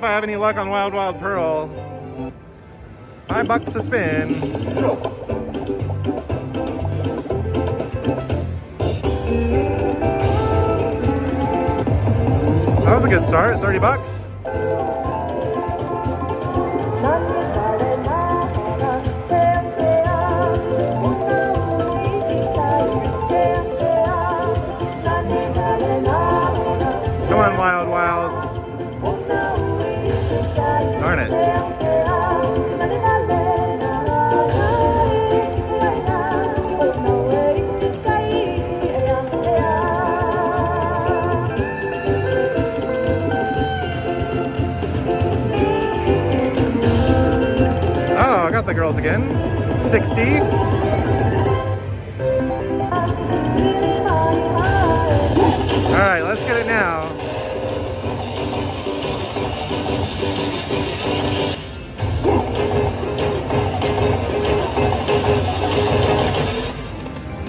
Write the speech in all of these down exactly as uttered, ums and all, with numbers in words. if I have any luck on Wild Wild Pearl. Five bucks to spin. That was a good start, thirty bucks. Come on, Wild Wilds. Darn it. Oh, I got the girls again. sixty. All right, let's get it now.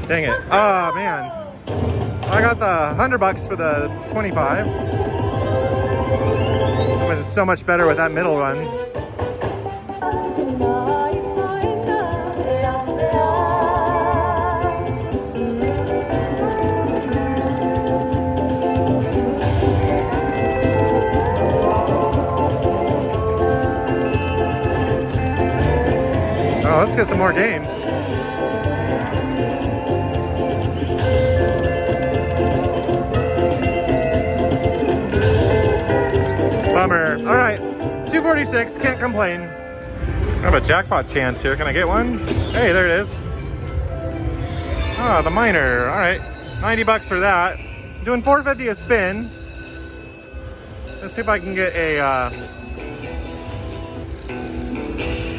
Dang it. Oh, man. I got the one hundred bucks for the twenty-five. I went so much better with that middle one. Oh, let's get some more games. Bummer. All right, two forty-six, can't complain. I have a jackpot chance here. Can I get one? Hey, there it is. Ah, oh, the minor. All right, ninety bucks for that. I'm doing four fifty a spin. Let's see if I can get a... Uh,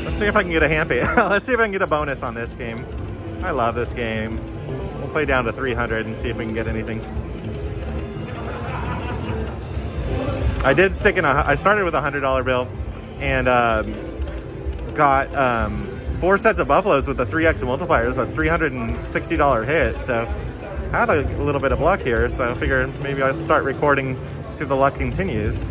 Let's see if I can get a hampy. Let's see if I can get a bonus on this game. I love this game. We'll play down to three hundred and see if we can get anything. I did stick in a, I started with a one hundred dollar bill and um, got um, four sets of buffaloes with a three X multiplier. It was a three hundred sixty dollar hit. So I had a little bit of luck here. So I figure maybe I'll start recording, see if the luck continues.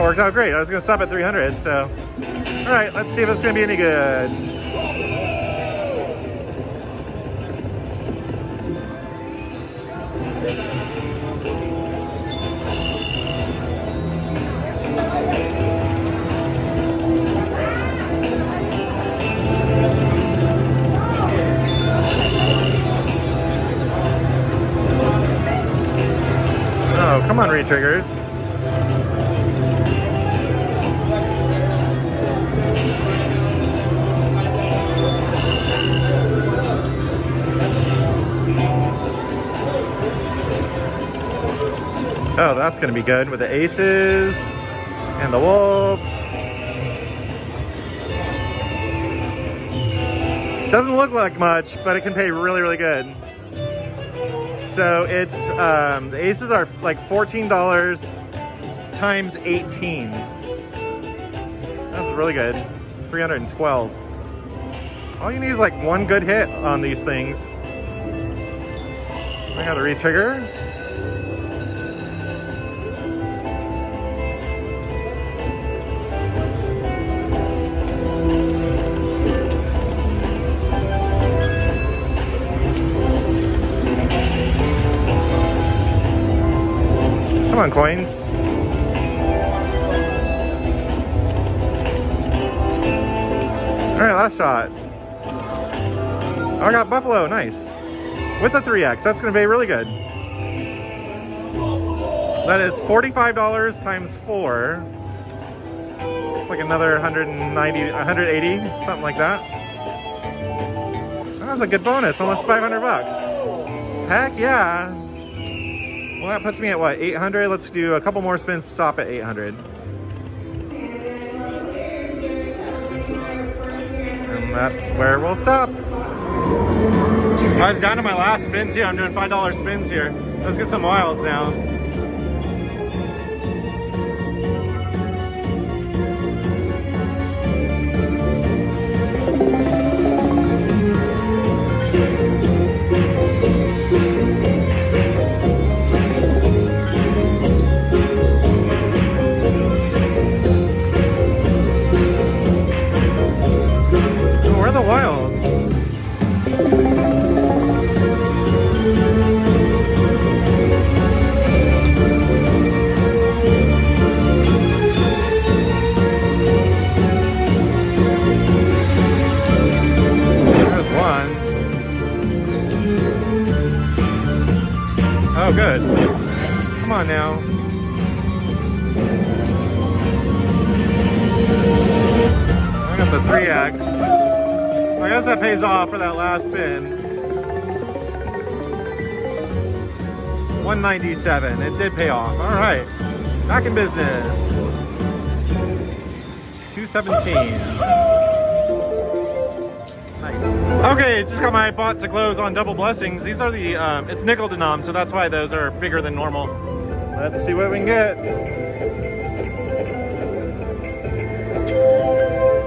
Worked out great. I was gonna stop at three hundred, so all right, let's see if it's gonna be any good. Oh, come on, re-triggers. Oh, that's gonna be good with the aces and the wolves. Doesn't look like much, but it can pay really, really good. So it's, um, the aces are like fourteen dollars times eighteen. That's really good, three hundred twelve. All you need is like one good hit on these things. I gotta re-trigger. Come on, coins. Alright, last shot. Oh, I got buffalo, nice. With a three X, that's gonna be really good. That is forty-five dollars times four. It's like another one ninety, one eighty, something like that. That was a good bonus, almost five hundred bucks. Heck yeah. Well, that puts me at what, eight hundred? Let's do a couple more spins to stop at eight hundred. And that's where we'll stop. I've gone to my last spin too. I'm doing five dollar spins here. Let's get some wilds now. Good. Come on now. I got the three X. I guess that pays off for that last spin. one ninety-seven. It did pay off. All right. Back in business. two seventeen. Nice. Okay, just got my bot to close on double blessings. These are the, um, it's nickel denom, so that's why those are bigger than normal. Let's see what we can get.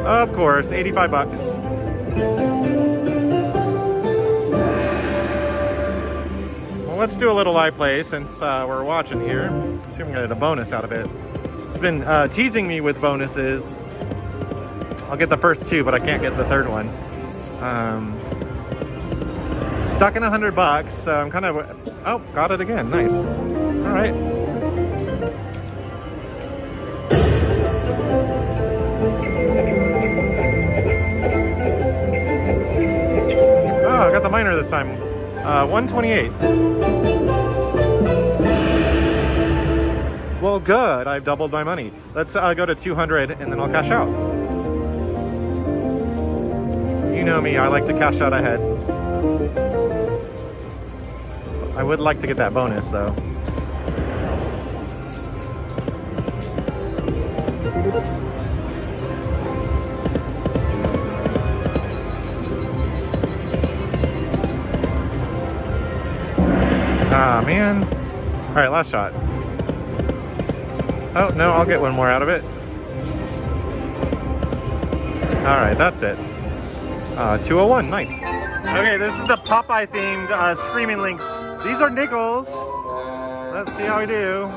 Of course, eighty-five bucks. Well, let's do a little live play since uh, we're watching here. Let's see if we can get a bonus out of it. It's been uh, teasing me with bonuses. I'll get the first two, but I can't get the third one. Um, stuck in a hundred bucks, so I'm kind of, oh, got it again. Nice. All right. Oh, I got the minor this time. Uh, one twenty-eight. Well, good. I've doubled my money. Let's uh, go to two hundred and then I'll cash out. You know me, I like to cash out ahead. I would like to get that bonus though. Ah man. All right, last shot. Oh no, I'll get one more out of it. All right, that's it. Uh, two oh one, nice. Okay, this is the Popeye themed uh, Screaming Links. These are nickels. Let's see how we do.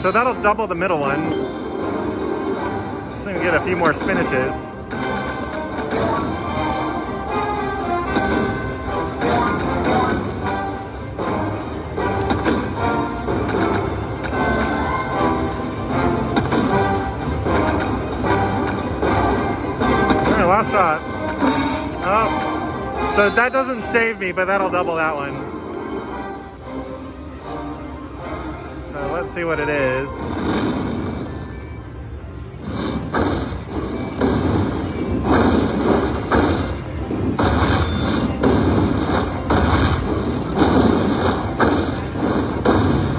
So that'll double the middle one. Let's even get a few more spinaches. Shot. Oh, so that doesn't save me, but that'll double that one. So let's see what it is.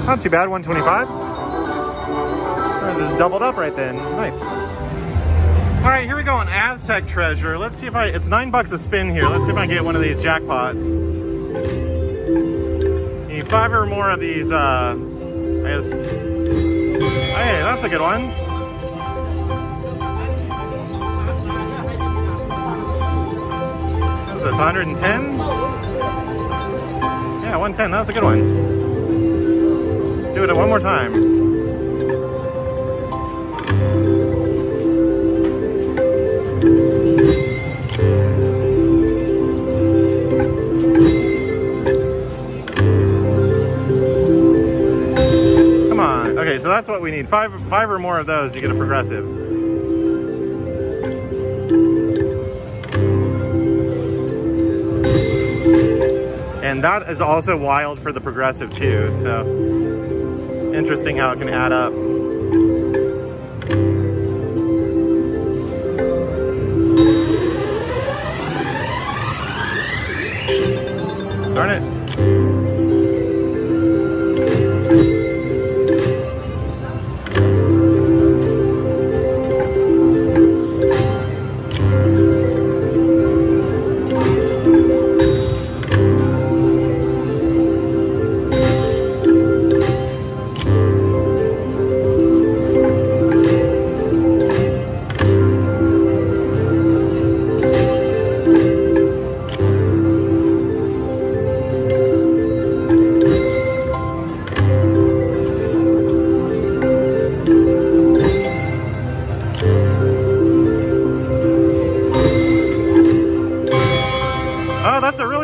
Not too bad, one twenty-five. Oh, just doubled up right then. Nice. All right, here we go on Aztec Treasure. Let's see if I, it's nine bucks a spin here. Let's see if I can get one of these jackpots. Need five or more of these, uh, I guess. Hey, that's a good one. What is this, one hundred ten? Yeah, one ten, that's a good one. Let's do it one more time. So that's what we need. Five, five or more of those, you get a progressive. And that is also wild for the progressive too. So it's interesting how it can add up. Darn it.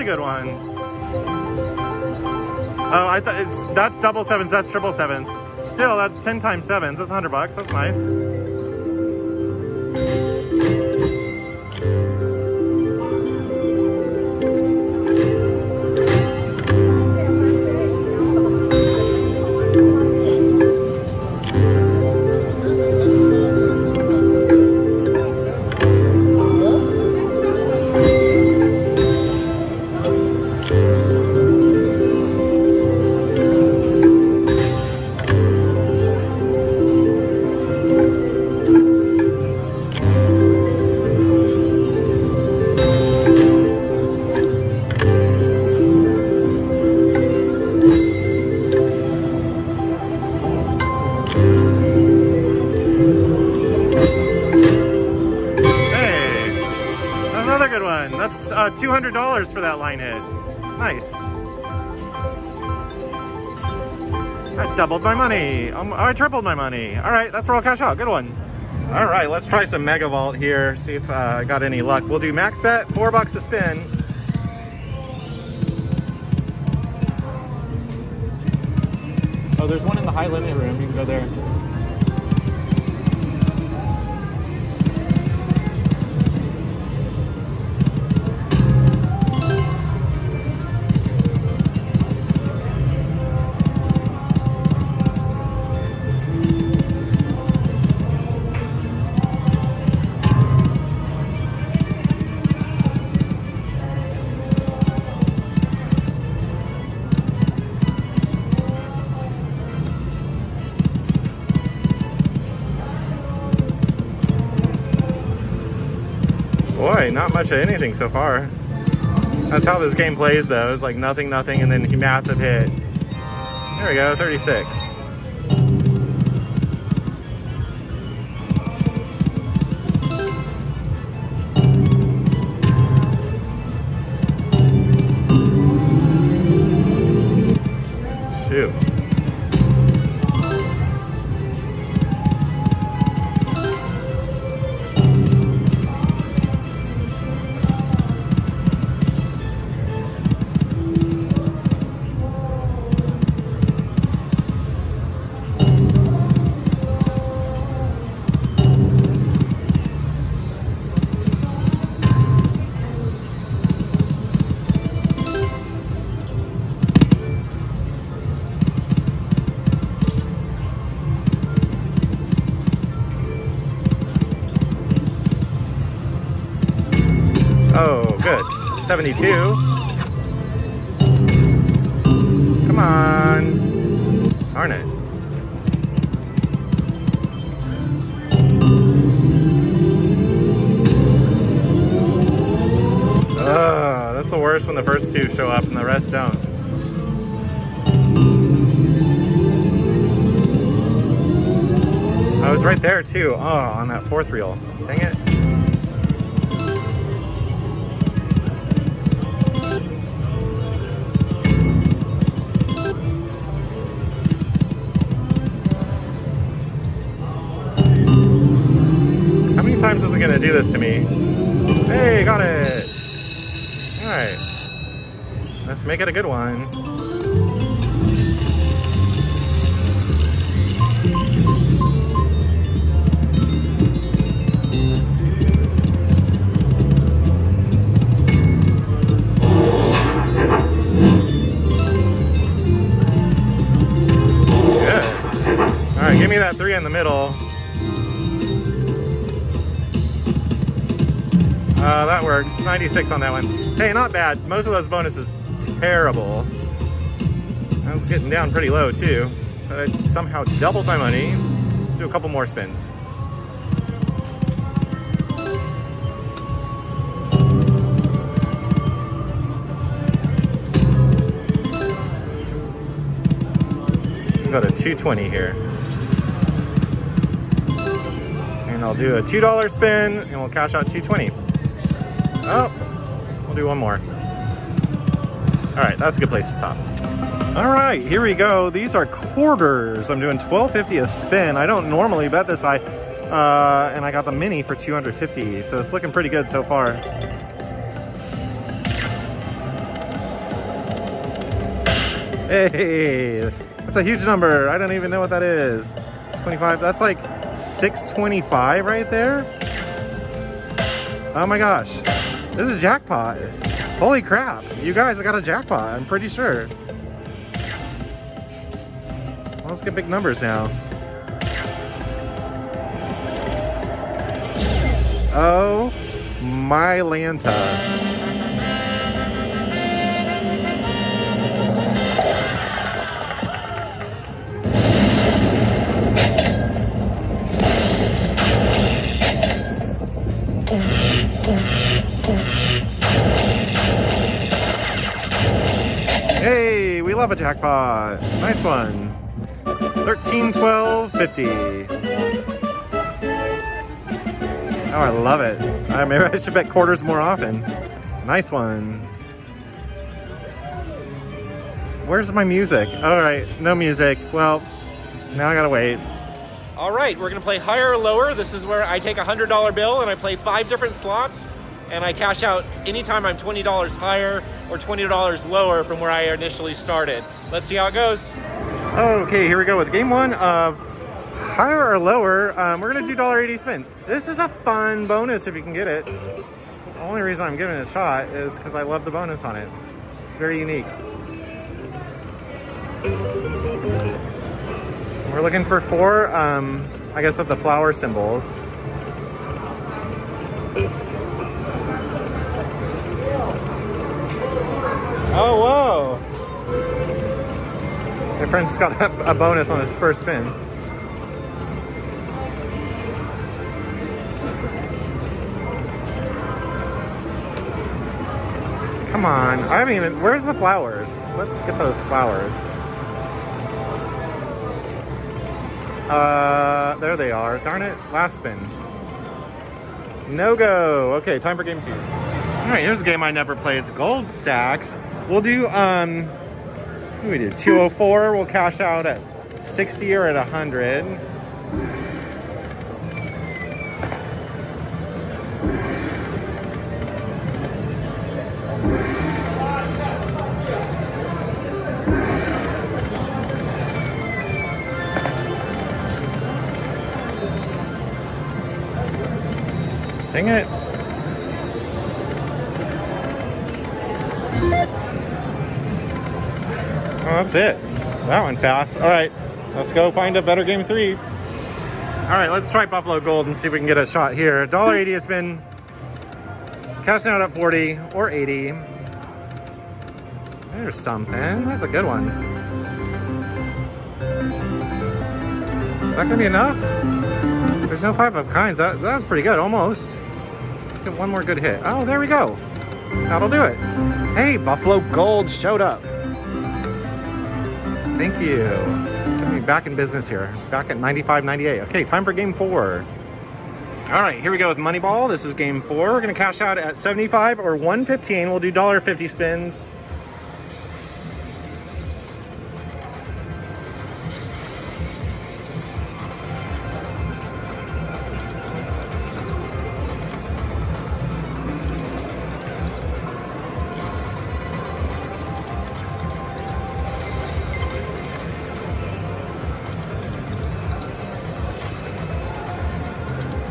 Good one. Oh, I thought it's that's double sevens, that's triple sevens. Still, that's ten times sevens. That's a hundred bucks. That's nice. That's uh, two hundred dollars for that line hit. Nice. I doubled my money. Um, I tripled my money. All right, that's Royal Cash Out. Good one. All right, let's try some Mega Vault here. See if I uh, got any luck. We'll do max bet, four bucks a spin. Oh, there's one in the high limit room. You can go there. Boy, not much of anything so far. That's how this game plays though. It's like nothing, nothing, and then a massive hit. There we go, thirty-six. Shoot. seventy-two. Come on. Darn it. Ugh, that's the worst when the first two show up and the rest don't. I was right there too. Oh, on that fourth reel. Dang it. Times isn't gonna do this to me. Hey, got it. All right, let's make it a good one. Good. All right, give me that three in the middle. Uh, that works. ninety-six on that one. Hey, not bad. Most of those bonuses terrible. I was getting down pretty low too, but I somehow doubled my money. Let's do a couple more spins. Got a two twenty here. And I'll do a two dollar spin and we'll cash out two twenty. Oh, we'll do one more. All right, that's a good place to stop. All right, here we go. These are quarters. I'm doing twelve fifty a spin. I don't normally bet this high. Uh, and I got the mini for two hundred fifty. So it's looking pretty good so far. Hey. That's a huge number. I don't even know what that is. twenty-five, that's like six twenty-five right there. Oh my gosh, this is a jackpot. Holy crap, you guys got a jackpot, I'm pretty sure. Well, let's get big numbers now. Oh my Lanta. Hey, we love a jackpot. Nice one. thirteen, twelve, fifty. Oh, I love it. All right, maybe I should bet quarters more often. Nice one. Where's my music? All right, no music. Well, now I gotta wait. All right, we're gonna play higher or lower. This is where I take a one hundred dollar bill and I play five different slots and I cash out anytime I'm twenty dollars higher or twenty dollars lower from where I initially started. Let's see how it goes. Okay, here we go with game one of higher or lower. Um, we're gonna do one dollar eighty spins. This is a fun bonus if you can get it. It's the only reason I'm giving it a shot is because I love the bonus on it. It's very unique. We're looking for four, um, I guess, of the flower symbols. Oh, whoa! My friend just got a bonus on his first spin. Come on, I haven't even, where's the flowers? Let's get those flowers. Uh, there they are. Darn it. Last spin. No go. Okay, time for game two. All right, here's a game I never played. It's Gold Stacks. We'll do, um, what do we do? two oh four. We'll cash out at sixty or at one hundred. Dang it. Oh, that's it. That went fast. All right, let's go find a better game three. All right, let's try Buffalo Gold and see if we can get a shot here. one dollar eighty has been cashing out at forty or eighty. There's something. That's a good one. Is that gonna be enough? There's no five of kinds. That, that was pretty good, almost. Let's get one more good hit. Oh, there we go. That'll do it. Hey, Buffalo Gold showed up. Thank you. Gonna be back in business here. Back at ninety-five ninety-eight. Okay, time for game four. All right, here we go with Moneyball. This is game four. We're gonna cash out at seventy-five or one fifteen. We'll do one dollar fifty spins.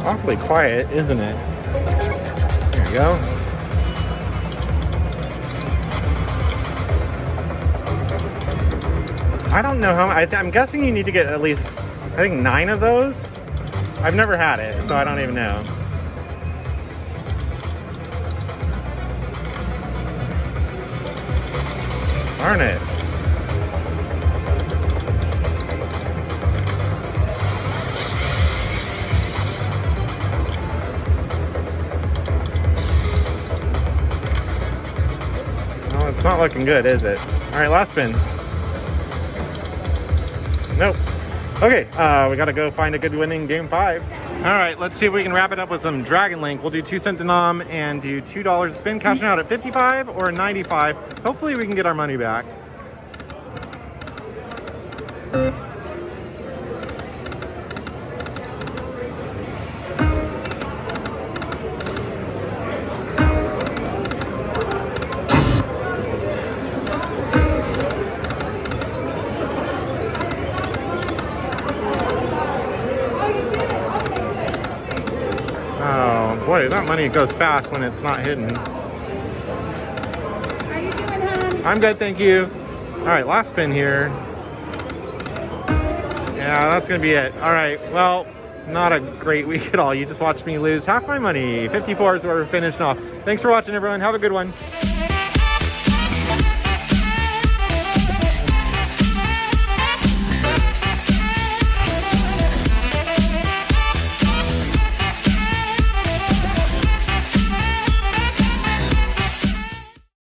Awfully quiet, isn't it? There we go. I don't know how, I th I'm guessing you need to get at least, I think nine of those. I've never had it, so I don't even know. Darn it. Well, it's not looking good, is it? All right, last spin. Nope. Okay, uh, we gotta go find a good winning game five. All right, let's see if we can wrap it up with some Dragon Link. We'll do two cent denom and do two dollars a spin, cashing out at fifty-five or ninety-five. Hopefully we can get our money back. Boy, that money goes fast when it's not hidden. How you doing, hon? I'm good, thank you. All right, last spin here. Yeah, that's gonna be it. All right, well, not a great week at all. You just watched me lose half my money. fifty-fours were finishing off. Thanks for watching, everyone. Have a good one.